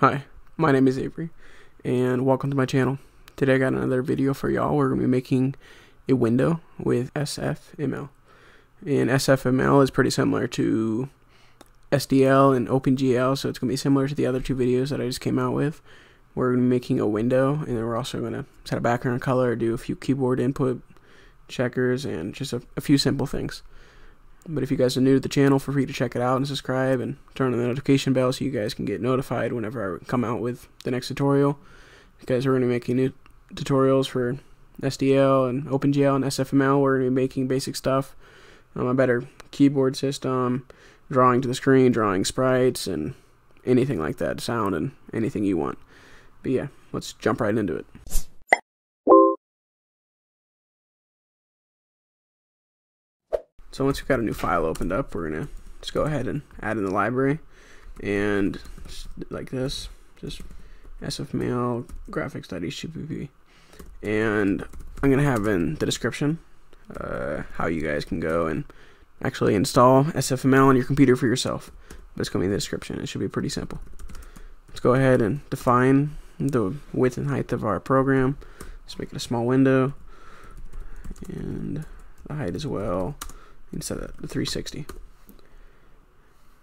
Hi, my name is Avery and welcome to my channel. Today I got another video for y'all. We're going to be making a window with SFML. And SFML is pretty similar to SDL and OpenGL, so it's going to be similar to the other two videos that I just came out with. We're going to be making a window, and then we're also going to set a background color, do a few keyboard input checkers, and just a few simple things. But if you guys are new to the channel, feel free to check it out and subscribe and turn on the notification bell so you guys can get notified whenever I come out with the next tutorial. Because we're going to be making new tutorials for SDL and OpenGL and SFML. We're going to be making basic stuff, a better keyboard system, drawing to the screen, drawing sprites, and anything like that, sound and anything you want. But yeah, let's jump right into it. So once we've got a new file opened up, we're going to just go ahead and add in the library, and like this, just sfml_graphics.cpp. And I'm going to have in the description how you guys can go and actually install SFML on your computer for yourself. But it's going to be in the description. It should be pretty simple. Let's go ahead and define the width and height of our program. Let's make it a small window, and the height as well. Instead of the 360.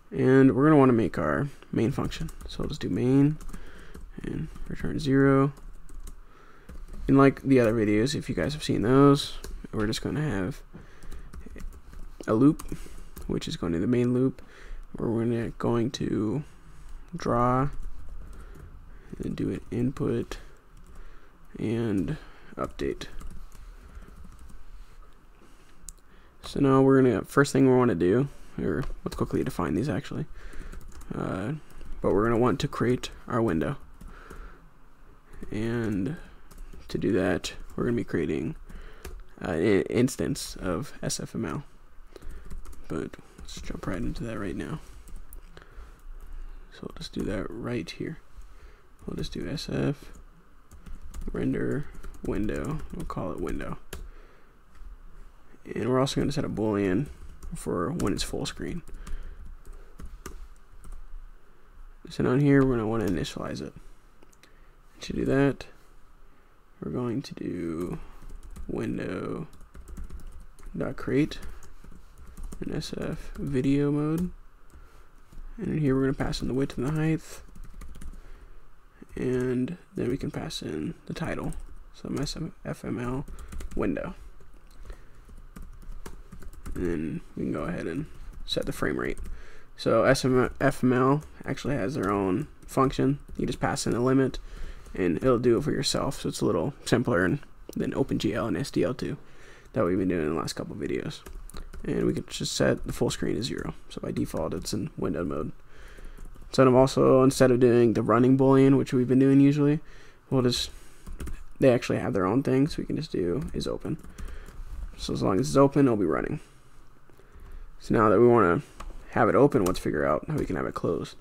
And we're going to want to make our main function. So I'll just do main and return 0. And like the other videos, if you guys have seen those, we're just going to have a loop, which is going to be the main loop. We're going to draw and do an input and update. So now we're going to, first thing we want to do, or let's quickly define these actually, but we're going to want to create our window. And to do that, we're going to be creating an instance of SFML. But let's jump right into that right now. So we'll just do that right here. We'll just do SF render window. We'll call it window. And we're also going to set a boolean for when it's full screen. So down here, we're going to want to initialize it. To do that, we're going to do window.create in SF video mode. And in here, we're going to pass in the width and the height. And then we can pass in the title. So SFML window. And then we can go ahead and set the frame rate. So SFML actually has their own function. You just pass in a limit and it'll do it for yourself. So it's a little simpler than OpenGL and SDL2 that we've been doing in the last couple videos. And we can just set the full screen to 0. So by default, it's in window mode. So I'm also, instead of doing the running boolean, which we've been doing usually, we'll just, they actually have their own thing. So we can just do is open. So as long as it's open, it'll be running. So now that we want to have it open, let's figure out how we can have it closed.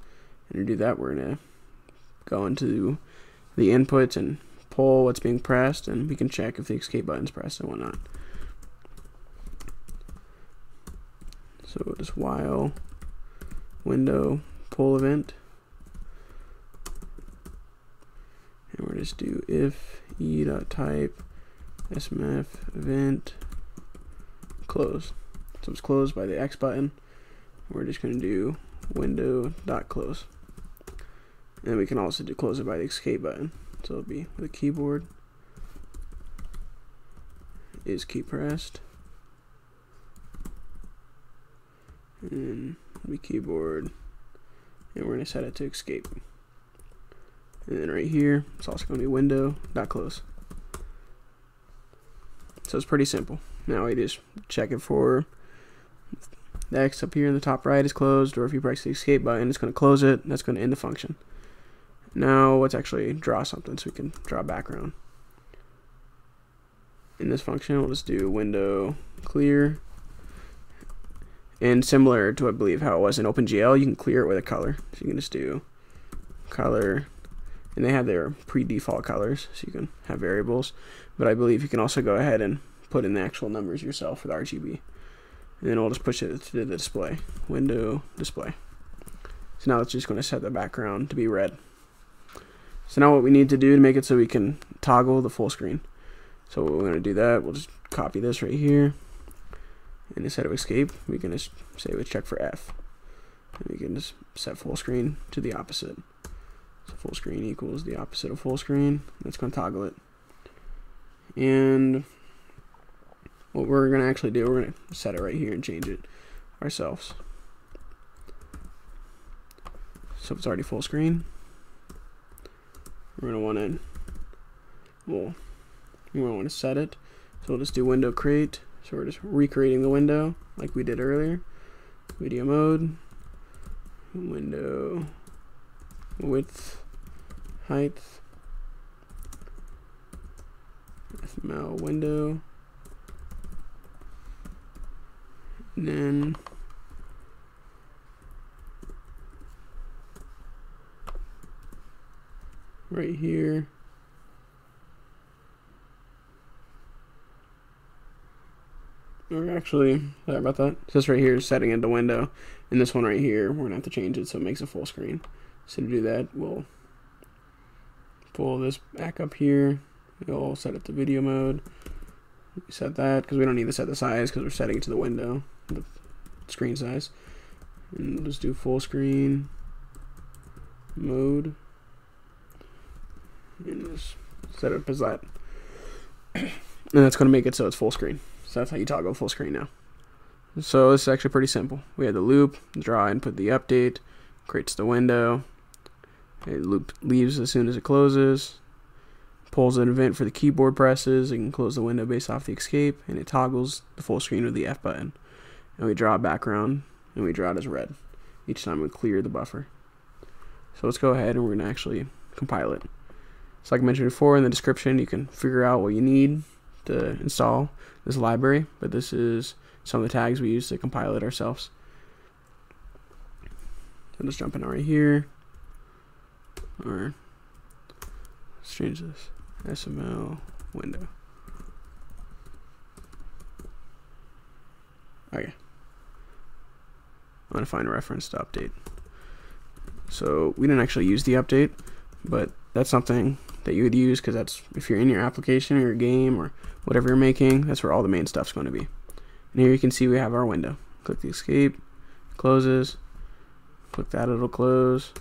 And to do that, we're going to go into the inputs and pull what's being pressed, and we can check if the escape button's pressed and whatnot. So just while window pull event, and we're just do if e.type sf event closed. So it's closed by the X button. We're just going to do window.close. And we can also do close it by the escape button. So it'll be the keyboard is key pressed. And the keyboard. And we're going to set it to escape. And then right here, it's also going to be window.close. So it's pretty simple. Now we just check it for the X up here in the top right is closed, or if you press the escape button, it's going to close it. That's going to end the function. Now let's actually draw something, so we can draw background. In this function, we'll just do window clear. And similar to I believe how it was in OpenGL, you can clear it with a color. So you can just do color. And they have their pre-default colors, so you can have variables. But I believe you can also go ahead and put in the actual numbers yourself with RGB. And then we'll just push it to the display, window display. So now it's just going to set the background to be red. So now what we need to do to make it so we can toggle the full screen. So we're going to do that. We'll just copy this right here. And instead of escape, we can just say let's check for F. And we can just set full screen to the opposite. So full screen equals the opposite of full screen. That's going to toggle it. And what we're going to actually do, we're going to set it right here and change it ourselves. So it's already full screen. We're going to want to, well, we don't want to set it. So we'll just do window create. So we're just recreating the window like we did earlier. Video mode, window width, height, SFML window, and then right here we're actually, sorry about that, this right here is setting it to window, and this one right here we're gonna have to change it so it makes a full screen. So to do that, we'll pull this back up here, we'll set it to video mode, set that because we don't need to set the size because we're setting it to the window, the screen size, and we'll just do full screen mode and just set it up as that, and that's going to make it so it's full screen. So that's how you toggle full screen now. So this is actually pretty simple. We had the loop, draw input the update, creates the window, it loop leaves as soon as it closes, pulls an event for the keyboard presses, it can close the window based off the escape, and it toggles the full screen with the F button. And we draw a background, and we draw it as red. Each time we clear the buffer. So let's go ahead and we're gonna actually compile it. So like I mentioned before, in the description you can figure out what you need to install this library, but this is some of the tags we use to compile it ourselves. So just jump in right here, or let's change this SML window. Okay, I'm gonna find a reference to update. So we didn't actually use the update, but that's something that you would use because that's, if you're in your application or your game or whatever you're making, that's where all the main stuff's going to be. And here you can see we have our window. Click the escape, closes, click that, it'll close.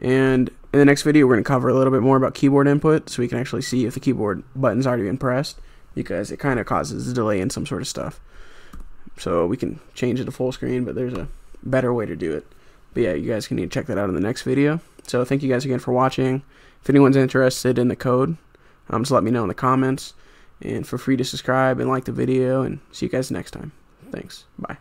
And in the next video, we're going to cover a little bit more about keyboard input so we can actually see if the keyboard button's already been pressed, because it kind of causes a delay in some sort of stuff. So we can change it to full screen, but there's a better way to do it. But yeah, you guys can need to check that out in the next video. So thank you guys again for watching. If anyone's interested in the code, just let me know in the comments. And feel free to subscribe and like the video. And see you guys next time. Thanks. Bye.